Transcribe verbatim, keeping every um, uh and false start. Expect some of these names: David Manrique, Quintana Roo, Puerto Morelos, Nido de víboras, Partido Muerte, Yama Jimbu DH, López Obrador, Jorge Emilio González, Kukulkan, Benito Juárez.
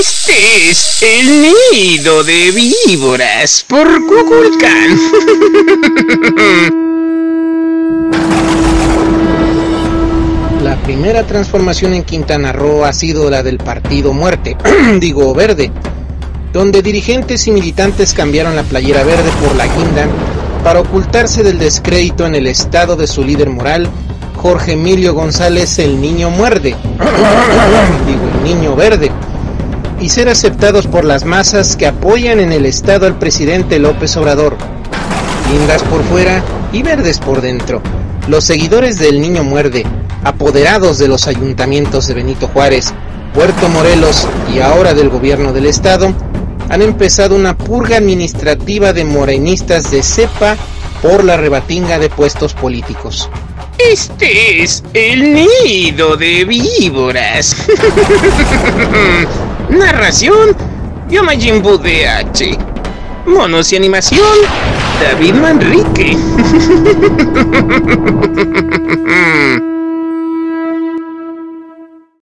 Este es el nido de víboras por Kukulkan. La primera transformación en Quintana Roo ha sido la del Partido Muerte, digo Verde, donde dirigentes y militantes cambiaron la playera verde por la guinda para ocultarse del descrédito en el estado de su líder moral, Jorge Emilio González, el niño muerde, digo el niño verde, y ser aceptados por las masas que apoyan en el estado al presidente López Obrador. Guindas por fuera y verdes por dentro, los seguidores del niño muerde, apoderados de los ayuntamientos de Benito Juárez, Puerto Morelos y ahora del gobierno del estado, han empezado una purga administrativa de morenistas de cepa por la rebatinga de puestos políticos. Este es el nido de víboras. Narración, Yama Jimbu D H. Monos y animación, David Manrique.